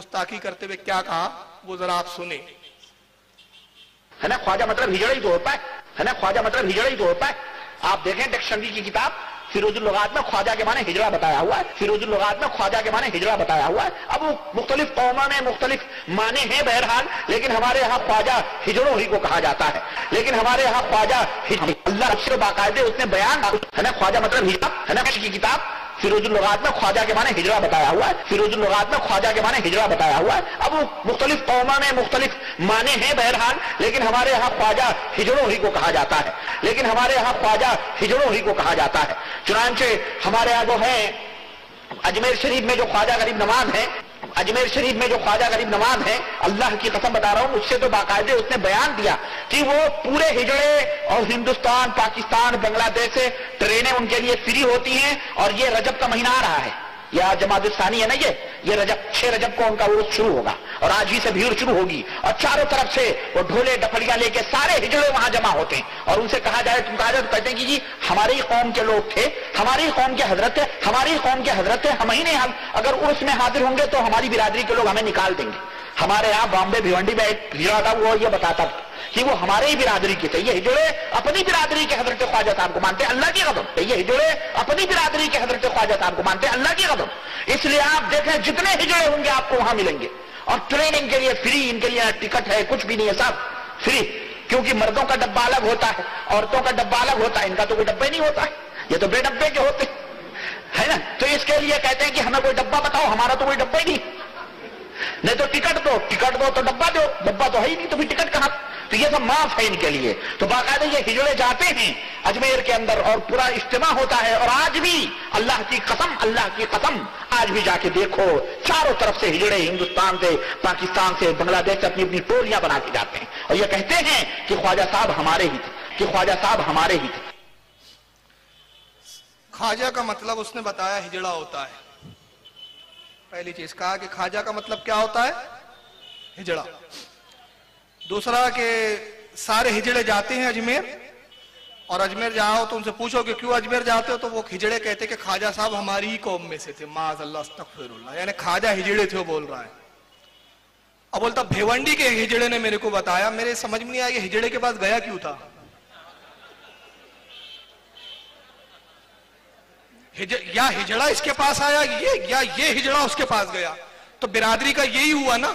गुस्ताखी करते हुए क्या कहा वो जरा आप सुने। है ना, ख्वाजा मतलब हिजड़ा ही तो होता है, है ना, ख्वाजा मतलब हिजड़ा ही तो होता है। आप देखें डिक्शनरी की किताब फिरोजुल लुगात में ख्वाजा के माने हिजड़ा बताया हुआ है, फिरोजुल लुगात में ख्वाजा के माने हिजड़ा बताया हुआ है। अब वो मुख्तलिफ कौमा में मुख्तलिफ माने हैं बहरहाल, लेकिन हमारे यहाँ ख्वाजा हिजड़ों ही को कहा जाता है, लेकिन हमारे यहाँ ख्वाजा अल्लाह अक्षर बाकायदे उसने बयान, है ना, ख्वाजा मतलब हिजड़ा, है ना, की किताब फिरोजुल लुगात में ख्वाजा के माने हिजड़ा बताया हुआ है, फिरोजुल लुगात में ख्वाजा के माने हिजड़ा बताया हुआ है। अब वो मुख्तलिफ कौमा में मुख्तलिफ माने हैं बहरहाल, लेकिन हमारे यहाँ ख्वाजा हिजड़ों ही को कहा जाता है, लेकिन हमारे यहाँ ख्वाजा हिजड़ों ही को कहा जाता है। चुनांचे हमारे यहाँ जो है अजमेर शरीफ में जो ख्वाजा गरीब नवाज है, अजमेर शरीफ में जो ख्वाजा गरीब नवाज है, अल्लाह की कसम बता रहा हूं, मुझसे तो बाकायदे उसने बयान दिया कि वो पूरे हिजड़े और हिंदुस्तान, पाकिस्तान, बांग्लादेश से ट्रेनें उनके लिए फ्री होती हैं। और ये रजब का महीना आ रहा है, यह जमादुल सानी है ना, ये रजब 6 रजब को उनका उर्स शुरू होगा और आज ही से भीड़ शुरू होगी और चारों तरफ से वो ढोले डफड़िया लेके सारे हिजड़े वहां जमा होते हैं और उनसे कहा जाए तुम कहा जाए तो कहते हैं कि जी हमारे ही कौम के लोग थे, हमारे ही कौम के हजरत है, हमारे ही कौम के हजरत है, हम ही नहीं, हम अगर उर्स में हाजिर होंगे तो हमारी बिरादरी के लोग हमें निकाल देंगे। हमारे यहाँ बॉम्बे भिवंडी में एक हिजड़ा था, वो ये बताता था कि वो हमारे ही बिरादरी के थे, ये हिजड़े अपनी बिरादरी के हजरत ख्वाजा साहब को मानते हैं, अल्लाह की कसम, ये हिजड़े अपनी बिरादरी के हजरत ख्वाजा साहब को मानते हैं, अल्लाह की कसम। इसलिए आप देखें जितने हिजड़े होंगे आपको वहां मिलेंगे और ट्रेनिंग के लिए फ्री, इनके लिए टिकट है कुछ भी नहीं है साहब, फ्री, क्योंकि मर्दों का डब्बा अलग होता है, औरतों का डब्बा अलग होता है, इनका तो कोई डब्बा नहीं होता है, ये तो बेडब्बे के होते है ना। तो इसके लिए कहते हैं कि हमें कोई डब्बा बताओ, हमारा तो कोई डब्बा ही नहीं तो टिकट दो तो डब्बा दो, डब्बा तो है ही नहीं तो फिर टिकट कहां। तो ये सब माफ है इनके लिए। तो बाकायदा ये हिजड़े जाते हैं अजमेर के अंदर और पूरा इज्तिमा होता है और आज भी अल्लाह की कसम, अल्लाह की कसम, आज भी जाके देखो चारों तरफ से हिजड़े हिंदुस्तान से, पाकिस्तान से, बांग्लादेश से अपनी अपनी टोलियां बना के जाते हैं और ये कहते हैं कि ख्वाजा साहब हमारे ही थे, कि ख्वाजा साहब हमारे ही थे। ख्वाजा का मतलब उसने बताया हिजड़ा होता है, पहली चीज कहा कि ख्वाजा का मतलब क्या होता है, हिजड़ा। दूसरा के सारे हिजड़े जाते हैं अजमेर और अजमेर जाओ तो उनसे पूछो कि क्यों अजमेर जाते हो तो वो हिजड़े कहते कि ख्वाजा साहब हमारी ही कौम में से थे, माज़ल्लाह अस्तगफिरुल्लाह, यानी ख्वाजा हिजड़े थे वो बोल रहा है। अब बोलता भिवंडी के हिजड़े ने मेरे को बताया, मेरे समझ में नहीं आया कि हिजड़े के पास गया क्यों था, या हिजड़ा इसके पास आया या ये हिजड़ा उसके पास गया। तो बिरादरी का यही हुआ ना,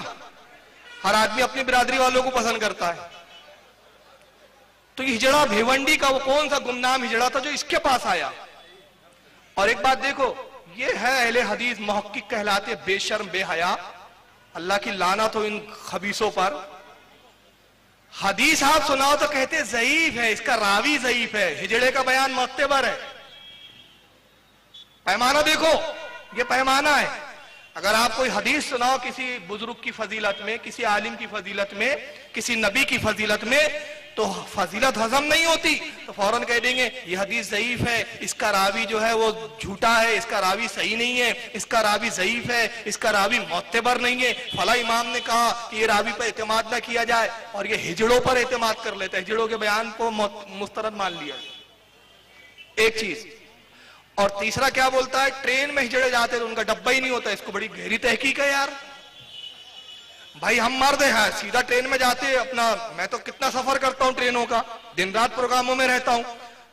हर आदमी अपनी बिरादरी वालों को पसंद करता है। तो ये हिजड़ा भिवंडी का वो कौन सा गुमनाम हिजड़ा था जो इसके पास आया। और एक बात देखो, ये है अहले हदीस मुहक्किक कहलाते, बेशर्म बेहया, अल्लाह की लानत हो इन खबीसों पर। हदीस आप सुनाओ तो कहते ज़ईफ है, इसका रावी ज़ईफ है, हिजड़े का बयान मुअत्तबर है। पैमाना देखो, ये पैमाना है। अगर आप कोई हदीस सुनाओ किसी बुजुर्ग की फजीलत में, किसी आलिम की फजीलत में, किसी नबी की फजीलत में, तो फजीलत हजम नहीं होती तो फौरन कह देंगे ये हदीस ज़ईफ है, इसका रावी जो है वो झूठा है, इसका रावी सही नहीं है, इसका रावी ज़ईफ है, इसका रावी मोतबर नहीं है, फला इमाम ने कहा कि ये रावी पर एतमाद ना किया जाए और ये हिजड़ों पर एतमाद कर लेता है, हिजड़ों के बयान को मुस्तरद मान लिया, एक चीज। और तीसरा क्या बोलता है, ट्रेन में हिजड़े जाते तो उनका डब्बा ही नहीं होता। इसको बड़ी गहरी तहकीक है यार, भाई हम मर्द हैं, सीधा ट्रेन में जाते अपना, मैं तो कितना सफर करता हूं ट्रेनों का, दिन रात प्रोग्रामों में रहता हूं,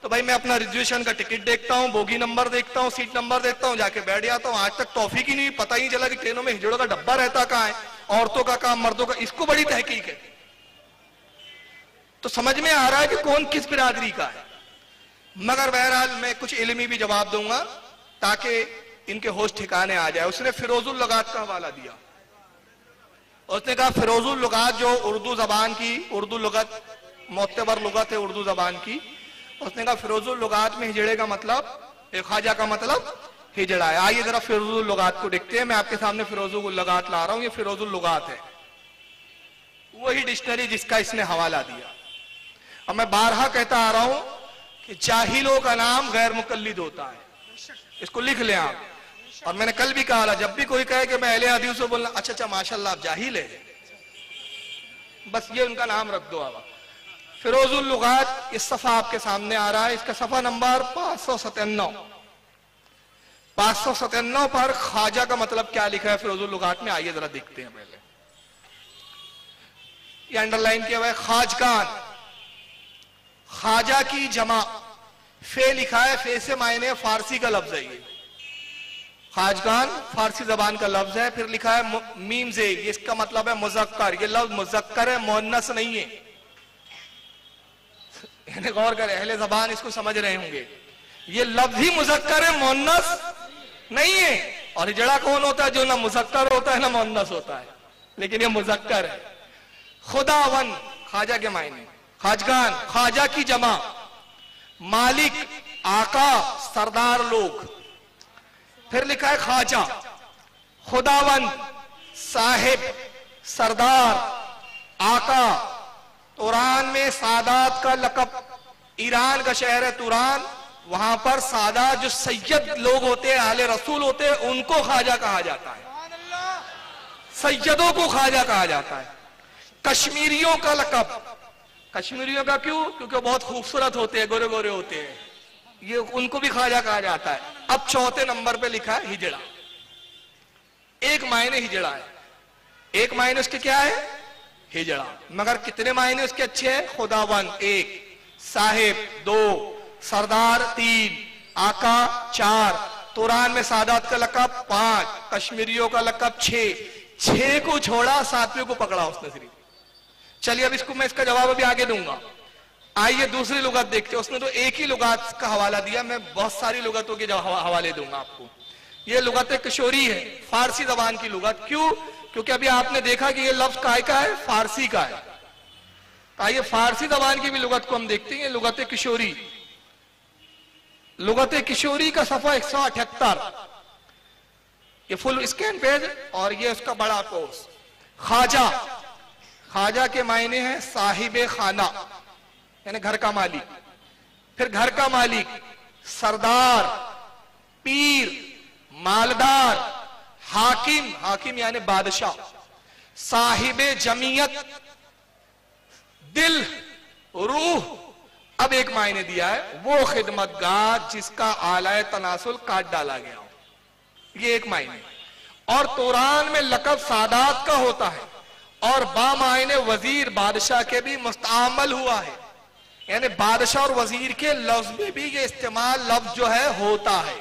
तो भाई मैं अपना रिजर्वेशन का टिकट देखता हूं, बोगी नंबर देखता हूं, सीट नंबर देखता हूं, जाके बैठ जाता हूं। आज तक तौफीक ही नहीं, पता ही चला कि ट्रेनों में हिजड़ों का डब्बा रहता कहाँ है, औरतों का काम, मर्दों का। इसको बड़ी तहकीक है तो समझ में आ रहा है कि कौन किस बिरादरी का है। मगर बहरहाल मैं कुछ इल्मी भी जवाब दूंगा ताकि इनके होश ठिकाने आ जाए। उसने फिरोजुल लुगात का हवाला दिया, उसने कहा फिरोजुल लुगात जो उर्दू जबान की, उर्दू लुगत मोतबर लुगत है उर्दू जबान की, उसने कहा फिरोजुल लुगात में हिजड़े का मतलब, ख्वाजा का मतलब हिजड़ा है। आइए जरा फिरोजुल लुगात को देखते हैं, मैं आपके सामने फिरोजुल लुगात ला रहा हूं। ये फिरोजुल लुगात है, वही डिक्शनरी जिसका इसने हवाला दिया। अब मैं बारहा कहता आ रहा हूं कि जाहिलों का नाम गैर मुकल्लिद होता है, इसको लिख लें आप। और मैंने कल भी कहा, जब भी कोई कहे कि मैं अहले हदीस से बोलना, अच्छा माशाल्लाह आप जाहिल है, बस ये उनका नाम रख दो। अब फिरोजुल लुगात इस सफा आपके सामने आ रहा है, इसका सफा नंबर 597। 597 पर ख्वाजा का मतलब क्या लिखा है फिरोजुल लुगात में, आइए जरा देखते हैं। पहले ये अंडरलाइन किया हुआ है ख्वाजगान, ख्वाजा की जमा, फे लिखा है, फे से मायने फारसी का लफ्ज है ये, ख्वाजगान फारसी जबान का लफ्ज है। फिर लिखा है मीम से, इसका मतलब है मुजक्कर, ये लफ्ज मुजक्कर है, मुअन्नस नहीं है। यानी गौर करें, अहले जबान इसको समझ रहे होंगे, ये लफ्ज ही मुजक्कर है, मुअन्नस नहीं है। और हिजड़ा कौन होता है? जो ना मुजक्कर होता है ना मुअन्नस होता है, लेकिन ये मुजक्कर है। खुदावन ख्वाजा के मायने, ख्वाजगान ख्वाजा की जमा, मालिक आका सरदार लोग। फिर लिखा है ख्वाजा, खुदावन साहिब सरदार, आका। तुरान में सादात का लकब, ईरान का शहर है तुरान, वहां पर सादा जो सैयद लोग होते हैं, आले रसूल होते हैं, उनको ख्वाजा कहा जाता है, सैयदों को ख्वाजा कहा जाता है। कश्मीरियों का लकब, कश्मीरियों का क्यों? क्योंकि बहुत खूबसूरत होते हैं, गोरे गोरे होते हैं, ये उनको भी ख्वाजा कहा जाता है। अब चौथे नंबर पे लिखा है हिजड़ा, एक मायने हिजड़ा है, एक मायने उसके क्या है हिजड़ा, मगर कितने मायने उसके अच्छे हैं? खुदावन एक, साहिब दो, सरदार तीन, आका चार, तुरान में सादात का लकब पांच, कश्मीरियों का लकब छह, छह को छोड़ा, सातवें को पकड़ा उसने सिर्फ। चलिए अब इसको मैं इसका जवाब अभी आगे दूंगा, आइए दूसरी लुगात देखते हैं। उसने तो एक ही लुगात का हवाला दिया, मैं बहुत सारी लुगातों के हवाले दूंगा आपको। ये लुगात किशोरी है, फारसी जबान की लुगात। क्यों? क्योंकि अभी आपने देखा कि ये लफ्ज काय का है? फारसी का है। आइए फारसी जबान की भी लुगात को हम देखते हैं। लुगात किशोरी, लुगात किशोरी का सफा 178, ये फुल स्कैन पेज और ये उसका बड़ा कोर्स। ख्वाजा, ख्वाजा के मायने हैं साहिब खाना, यानी घर का मालिक। फिर घर का मालिक, सरदार, पीर, मालदार, हाकिम, हाकिम यानी बादशाह, साहिब जमीयत, दिल, रूह। अब एक मायने दिया है वो खिदमतगार जिसका आलाए तनासुल काट डाला गया हो, ये एक मायने। और तोरान में लकब सादात का होता है और बामायने वजीर बादशाह के भी मुस्तअमल हुआ है, यानी बादशाह और वजीर के लफ्ज में भी ये इस्तेमाल लफ्ज जो है होता है।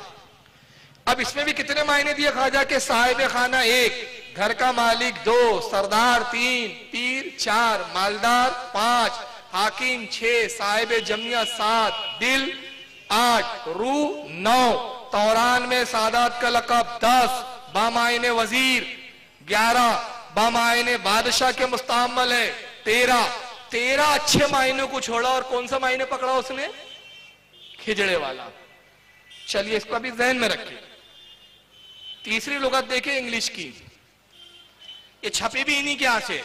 अब इसमें भी कितने मायने दिए ख्वाजा के? साहिब खाना एक, घर का मालिक दो, सरदार तीन, पीर चार, मालदार पांच, हाकिम छह, साहिब जमिया सात, दिल आठ, रूह नौ, तौरान में सादात का लकब 10, बामायने वजीर 11, बामायने बादशाह के मुस्तअमल है 13 अच्छे मायनों को छोड़ा और कौन सा मायने पकड़ा उसने? खिजड़े वाला। चलिए इसको अभी जहन में रखिए। तीसरी लुगात देखें इंग्लिश की, ये छपी भी इन्हीं के यहां से,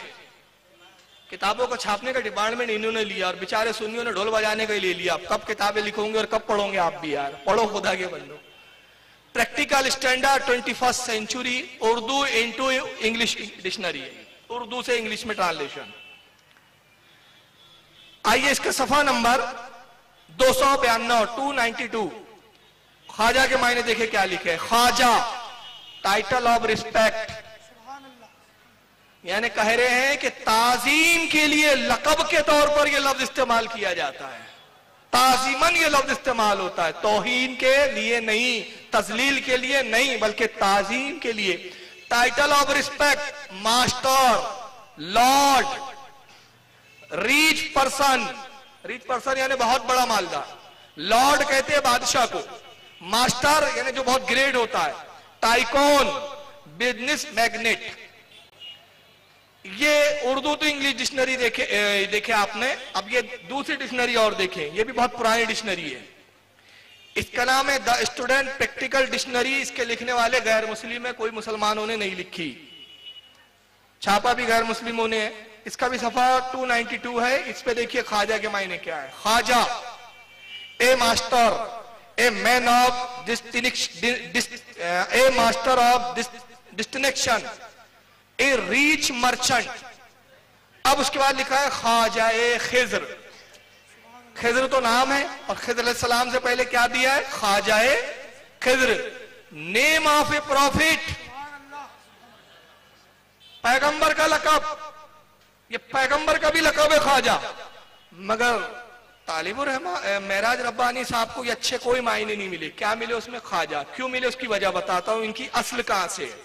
किताबों को छापने का डिपार्टमेंट इन्होंने लिया और बेचारे सुन्नियों ने ढोल बजाने के लिए लिया। कब किताबें लिखोगे और कब पढ़ोगे आप भी यार, पढ़ो खुदा के बंदो। Practical standard 21st century Urdu into English dictionary, Urdu से इंग्लिश में ट्रांसलेशन। आइए इसका सफा नंबर 292। ख्वाजा के मायने देखे क्या लिखे। ख्वाजा टाइटल ऑफ रिस्पेक्ट, यानी कह रहे हैं कि ताजीम के लिए लकब के तौर पर यह लफ्ज इस्तेमाल किया जाता है, ताजीमन ये लफ्ज इस्तेमाल होता है, तौहीन के लिए नहीं, तजलील के लिए नहीं, बल्कि ताजीम के लिए। Title of respect master, lord, rich person, rich person यानी बहुत बड़ा मालदार। लॉर्ड कहते हैं बादशाह को, मास्टर यानी जो बहुत ग्रेड होता है, टाइकॉन बिजनेस मैग्नेट। ये उर्दू तो इंग्लिश डिक्शनरी देखे आपने, अब ये दूसरी डिक्शनरी और देखें, ये भी बहुत पुरानी डिक्शनरी है, इसका नाम है द स्टूडेंट प्रैक्टिकल डिक्शनरी। इसके लिखने वाले गैर मुस्लिम है, कोई मुसलमानों ने नहीं लिखी, छापा भी गैर मुस्लिमों ने है। इसका भी सफा 292 है। इस पे देखिए ख्वाजा के मायने क्या है। ख्वाजा a master, a man of distinction, a rich merchant. अब उसके बाद लिखा है ख्वाजा ए खिज्र, खिज्र तो नाम है और खिज्र अलैहिस्सलाम से पहले क्या दिया है? ख्वाजा ए खिज्र। नेम ऑफ ए प्रॉफिट, पैगंबर का लकब, ये पैगंबर का भी लकब है ख्वाजा, मगर तालिबुर मेराज रब्बानी साहब को ये अच्छे कोई मायने नहीं मिले। क्या मिले उसमें? ख्वाजा। क्यों मिले उसकी वजह बताता हूं। इनकी असल कहां से है,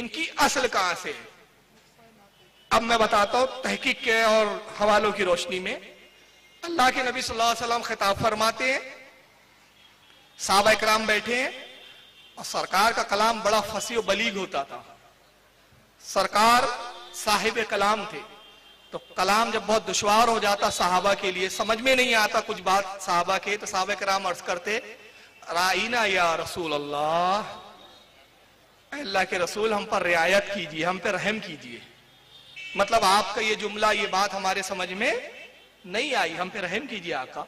इनकी असल कहां से है, अब मैं बताता हूं तहकीक के और हवालों की रोशनी में। अल्लाह के नबी सल्लल्लाहु अलैहि वसल्लम खिताब फरमाते हैं, साहबा इकराम बैठे हैं और सरकार का कलाम बड़ा फसीह बलीग होता था। सरकार साहिब कलाम थे, तो कलाम जब बहुत दुश्वार हो जाता साहबा के लिए, समझ में नहीं आता कुछ बात साहबा के, तो साहबा इकराम अर्ज करते, राइना या रसूल अल्लाह, अल्लाह के रसूल हम पर रियायत कीजिए, हम पर रहम कीजिए। मतलब आपका ये जुमला, ये बात हमारे समझ में नहीं आई, हम पे रहम कीजिए आका।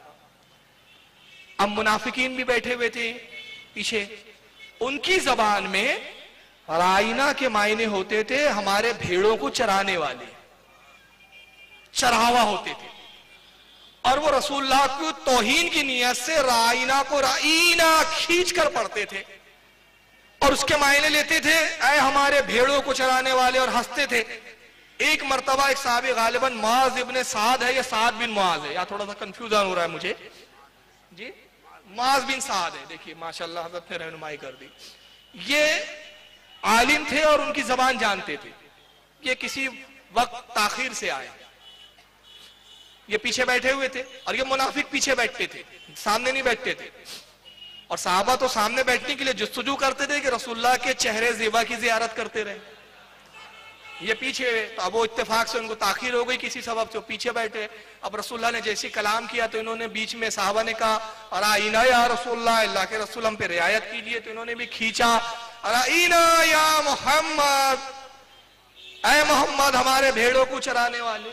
अब मुनाफिकीन भी बैठे हुए थे पीछे, उनकी जबान में राइना के मायने होते थे हमारे भेड़ों को चराने वाले, चरावा होते थे, और वो रसूलुल्लाह को तौहीन की नियत से राइना को राइना खींच कर पढ़ते थे और उसके मायने लेते थे ऐ हमारे भेड़ों को चराने वाले, और हंसते थे। एक मरतबा एक साहबी, गालिबन मुआज इब्ने साद है या साद बिन मुआज है, या थोड़ा सा कंफ्यूजन हो रहा है मुझे जी, मुआज बिन साद है, देखिए माशाल्लाह हज़रत ने रहनुमाई कर दी। ये आलिम थे और उनकी जबान जानते थे, ये किसी वक्त ताखिर से आए, ये पीछे बैठे हुए थे, और ये मुनाफिक पीछे बैठते थे, सामने नहीं बैठते थे, और साहबा तो सामने बैठने के लिए जुस्तजू करते थे कि रसूलुल्लाह के चेहरे ज़ेबा की जियारत करते रहे, ये पीछे हुए। तो अब वो इत्तेफाक से उनको ताखिर हो गई किसी सबब से, पीछे बैठे। अब रसूलुल्लाह ने जैसे कलाम किया तो इन्होंने बीच में, साहबा ने कहा अराइना या रसूलुल्लाह, अल्लाह के रसूल हम पे रियायत कीजिए, तो इन्होंने भी खींचा अराइना या मोहम्मद, ऐ मोहम्मद हमारे भेड़ों को चराने वाले।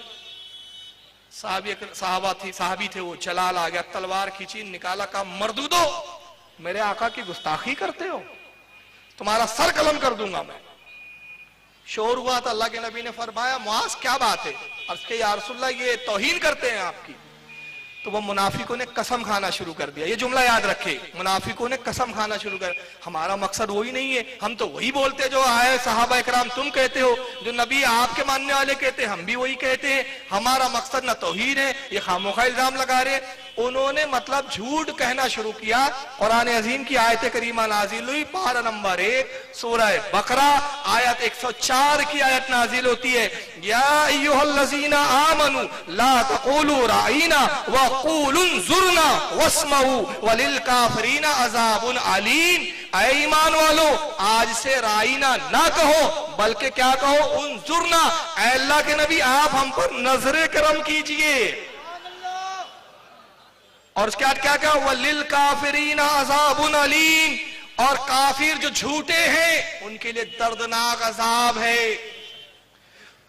साहबी थे वो, जलाल आ गया, तलवार खींची, निकाला, कहा मर्दूदो, मेरे आका की गुस्ताखी करते हो, तुम्हारा सर कलम कर दूंगा मैं। शोर हुआ था, अल्लाह के नबी ने फरमाया मुआज़ क्या बात है, अर्ज़ किया या रसूलल्लाह ये तौहीन करते हैं आपकी। तो वो मुनाफिकों ने कसम खाना शुरू कर दिया, ये जुमला याद रखे, मुनाफिकों ने कसम खाना शुरू कर, हमारा मकसद वही नहीं है, हम तो वही बोलते जो आए सहाबा इकराम तुम कहते हो, जो नबी आपके मानने वाले कहते हैं हम भी वही कहते हैं, हमारा मकसद ना तौहीन है, ये खामोखा इल्जाम लगा रहे। उन्होंने मतलब झूठ कहना शुरू किया। कुरान अजीम की आयत करीमा नाजिल हुई, पारा नंबर 1 सूरह बकरा आयत 104 की आयत नाजिल होती है, या अय्युहल्लज़ीना आमनू ला तक़ूलू राइना ज़ुरना वस्मऊ वलिल काफ़रीना अज़ाबुन अलीम, ऐ ईमान वालों आज से राइना ना कहो बल्कि क्या कहो, उन ज़ुरना, ऐ अल्लाह के नबी आप हम पर नजरे करम कीजिए। और उसके बाद क्या कहा, वलिल काफ़रीना अज़ाबुन अलीम, और काफिर जो झूठे हैं उनके लिए दर्दनाक अज़ाब है।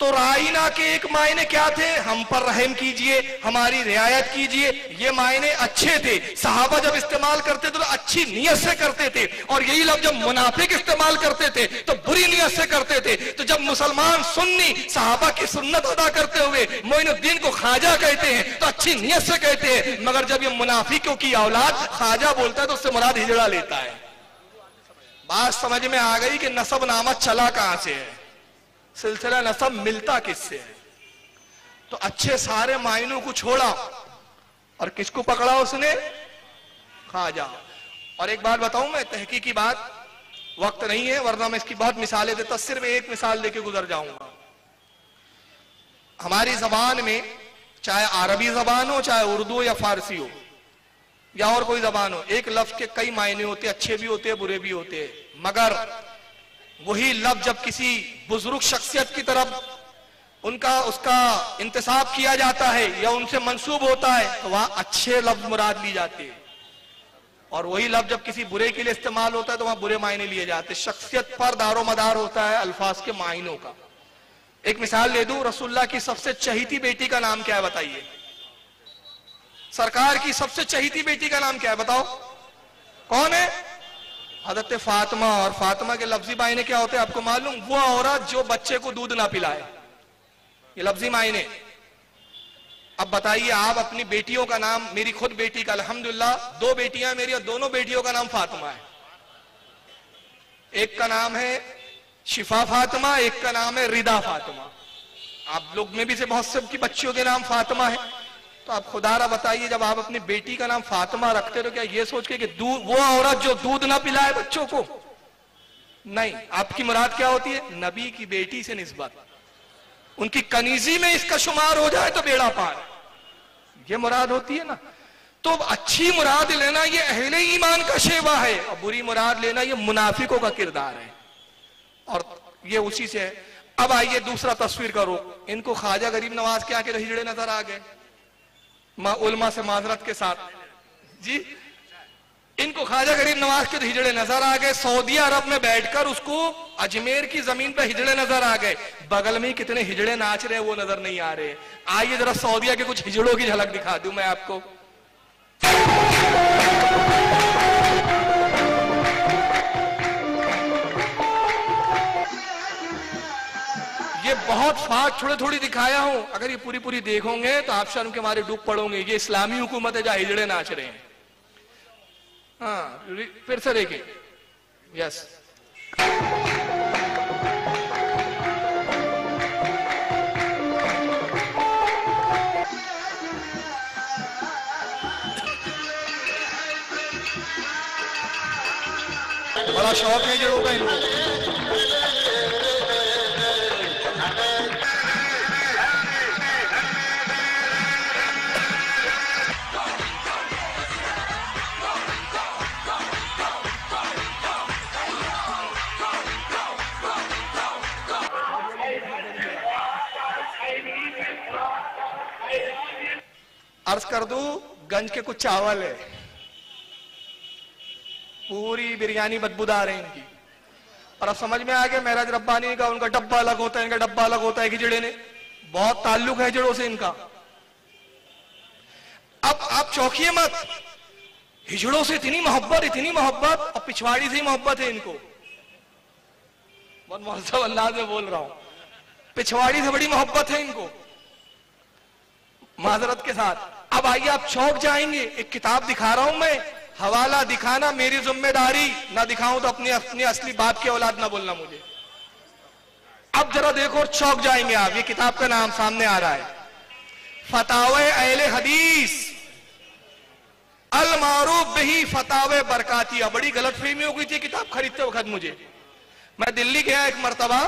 तो राइना के एक मायने क्या थे, हम पर रहम कीजिए, हमारी रियायत कीजिए, ये मायने अच्छे थे। सहाबा जब इस्तेमाल करते थे तो अच्छी नियत से करते थे, और यही लफ्ज़ जब मुनाफिक इस्तेमाल करते थे तो बुरी नियत से करते थे। तो जब मुसलमान सुन्नी सहाबा की सुन्नत अदा करते हुए मोइनुद्दीन को ख्वाजा कहते हैं तो अच्छी नियत से कहते हैं, मगर जब ये मुनाफिकों की औलाद ख्वाजा बोलता है तो उससे मुराद हिजड़ा लेता है। बात समझ में आ गई कि नसब नामा चला कहां से है, सिलसिला नसब मिलता किससे है। तो अच्छे सारे मायनों को छोड़ा और किसको पकड़ा उसने, ख्वाजा। और एक बात बताऊं मैं, तहकीकी बात, वक्त नहीं है वरना मैं इसकी बहुत मिसालें देता, सिर्फ एक मिसाल देके गुजर जाऊंगा। हमारी जबान में, चाहे अरबी जबान हो, चाहे उर्दू या फारसी हो या और कोई जबान हो, एक लफ्ज के कई मायने होते, अच्छे भी होते बुरे भी होते, मगर वही लफ्ज जब किसी बुजुर्ग शख्सियत की तरफ उनका उसका इंतसाब किया जाता है या उनसे मंसूब होता है तो वहां अच्छे लफ्ज मुराद ली जाती है, और वही लफ्ज जब किसी बुरे के लिए इस्तेमाल होता है तो वहां बुरे मायने लिए जाते हैं। शख्सियत पर दारो मदार होता है अल्फाज के मायनों का। एक मिसाल दे दूं, रसूलुल्लाह की सबसे चहीती बेटी का नाम क्या है बताइए, सरकार की सबसे चहीती बेटी का नाम क्या है बताओ, कौन है? हज़रत फातिमा। और फातिमा के लफ्जी मायने क्या होते हैं आपको मालूम, वो औरत जो बच्चे को दूध ना पिलाए, ये लफ्जी मायने। अब बताइए आप अपनी बेटियों का नाम, मेरी खुद बेटी का अल्हम्दुलिल्लाह 2 बेटियां मेरी और दोनों बेटियों का नाम फातिमा है, एक का नाम है शिफा फातिमा, एक का नाम है रिदा फातिमा। आप लोग में भी से बहुत सब की बच्चियों के नाम फातिमा है, तो आप खुदारा बताइए जब आप अपनी बेटी का नाम फातिमा रखते तो क्या ये सोच के कि दूध वो औरत जो दूध ना पिलाए बच्चों को? नहीं, आपकी मुराद क्या होती है? नबी की बेटी से निस्बत, उनकी कनीजी में इसका शुमार हो जाए तो बेड़ा पार, ये मुराद होती है ना। तो अच्छी मुराद लेना ये अहले ईमान का शेवा है, और बुरी मुराद लेना ये मुनाफिकों का किरदार है, और ये उसी से है। अब आइए दूसरा तस्वीर करो, इनको ख्वाजा गरीब नवाज के आके हिजड़े नजर आ गए, माँ उलमा से माजरत के साथ जी, इनको ख्वाजा गरीब नवाज के हिजड़े नजर आ गए। सऊदी अरब में बैठकर उसको अजमेर की जमीन पर हिजड़े नजर आ गए, बगल में ही कितने हिजड़े नाच रहे हैं वो नजर नहीं आ रहे। आइए जरा सऊदीया के कुछ हिजड़ों की झलक दिखा दूं मैं आपको। ये बहुत फास्ट थोड़े थोड़ी दिखाया हूं, अगर ये पूरी पूरी देखोगे तो आप शर्म के मारे डूब पड़ोगे। ये इस्लामी हुकूमत है जहां हिजड़े नाच रहे हैं। हाँ, फिर से देखिए, यस, बड़ा शौक है जो होगा इनको। अर्ज कर दूं, गंज के कुछ चावल है, पूरी बिरयानी बदबूदार है इनकी, और अब समझ में आ गया महराज रब्बानी का, उनका डब्बा अलग होता है, इनका डब्बा अलग होता है, हिजड़े ने बहुत ताल्लुक है हिजड़ों से इनका। अब आप चौंकिए मत, हिजड़ों से इतनी मोहब्बत, इतनी मोहब्बत, और पिछवाड़ी से ही मोहब्बत है इनको। बहुत महसूब अंदाज में बोल रहा हूं, पिछवाड़ी से बड़ी मोहब्बत है इनको, माजरत के साथ। अब आइए आप चौंक जाएंगे, एक किताब दिखा रहा हूं मैं, हवाला दिखाना मेरी जिम्मेदारी, ना दिखाऊं तो अपने असली बाप के औलाद ना बोलना मुझे। अब जरा देखो चौंक जाएंगे आप, ये किताब का नाम सामने आ रहा है, फतावा अहले हदीस अल मारूफ बिही फतावा बरकातिया। बड़ी गलतफहमी हो गई थी किताब खरीदते वक्त मुझे, मैं दिल्ली गया एक मरतबा,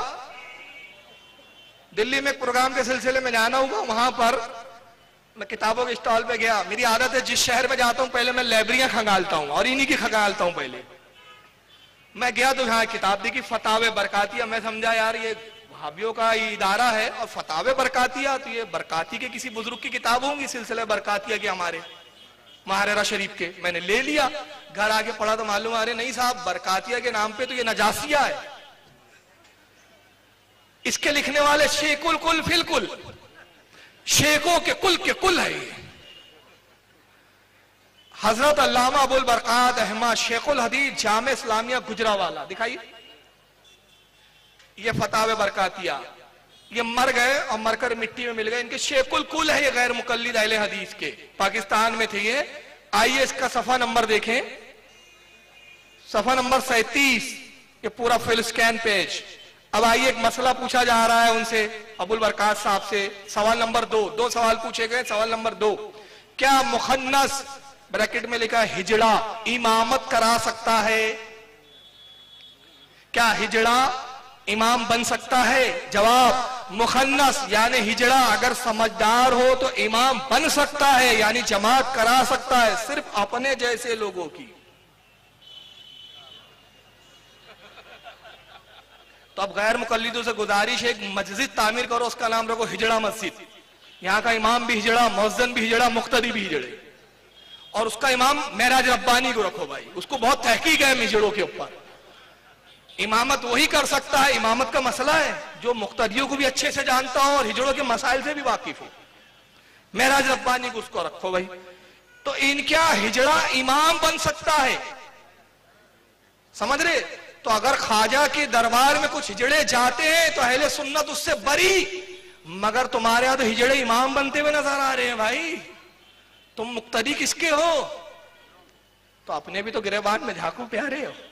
दिल्ली में एक प्रोग्राम के सिलसिले में जाना हुआ, वहां पर मैं किताबों के स्टॉल पे गया। मेरी आदत है जिस शहर में जाता हूं पहले मैं लाइब्रेरियां खंगालता हूं, और इन्हीं की खंगालता हूं पहले। मैं गया तो यहाँ किताब देखी, फतावा बरकातिया, मैं समझा यार ये वहाबियों का ये इदारा है, और फतावा बरकातिया तो ये बरकाती के किसी बुजुर्ग की किताब होंगी, सिलसिला बरकातिया के हमारे महारारा शरीफ के। मैंने ले लिया, घर आके पढ़ा तो मालूम अरे नहीं साहब, बरकातिया के नाम पे तो ये नजासिया है, इसके लिखने वाले शेकुल कुल फिलकुल, शेखों के कुल है ये, हजरत अल्लामा अबुल बरकात अहमद शेखुल हदीस जामिया इस्लामिया गुजरांवाला। दिखाइए ये फतावा बरकातिया, ये मर गए और मरकर मिट्टी में मिल गए, इनके शेखुल कुल है ये, गैर मुकल्लिद अहले हदीस के, पाकिस्तान में थे ये। आइए इसका सफा नंबर देखें, सफा नंबर 37, ये पूरा फुल स्कैन पेज। अब आइए एक मसला पूछा जा रहा है उनसे, अबुल बरकात साहब से, सवाल नंबर 2, 2 सवाल पूछे गए। सवाल नंबर 2, क्या मुखन्नस ब्रैकेट में लिखा हिजड़ा इमामत करा सकता है? क्या हिजड़ा इमाम बन सकता है? जवाब, मुखन्नस यानी हिजड़ा अगर समझदार हो तो इमाम बन सकता है, यानी जमात करा सकता है, सिर्फ अपने जैसे लोगों की। तो अब गैर मुकल्लिदों से गुजारिश है, एक मस्जिद तामीर करो, उसका नाम रखो हिजड़ा मस्जिद। यहाँ का इमाम भी हिजड़ा, मुअज्जिन भी हिजड़ा, मुख्तदी भी हिजड़े, और उसका इमाम महराज रब्बानी को रखो भाई, उसको बहुत तहकीक है हिजड़ों के ऊपर। इमामत वही कर सकता है, इमामत का मसला है, जो मुख्तदियों को भी अच्छे से जानता हो और हिजड़ों के मसाइल से भी वाकिफ हो। महराज रब्बानी को उसको रखो भाई। तो इनका हिजड़ा इमाम बन सकता है, समझ रहे? तो अगर ख्वाजा के दरबार में कुछ हिजड़े जाते हैं तो अहले सुन्नत उससे बरी, मगर तुम्हारे यहां तो हिजड़े इमाम बनते हुए नजर आ रहे हैं भाई, तुम मुक्तदी किसके हो? तो अपने भी तो गिरेबान में झांको प्यारे हो।